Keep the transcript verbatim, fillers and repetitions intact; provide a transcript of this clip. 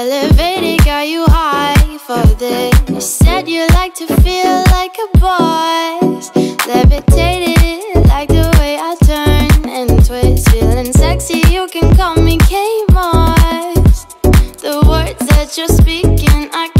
Elevated, got you high for this. You said you like to feel like a boss. Levitated, like the way I turn and twist. Feeling sexy, you can call me K-Moss. The words that you're speaking, I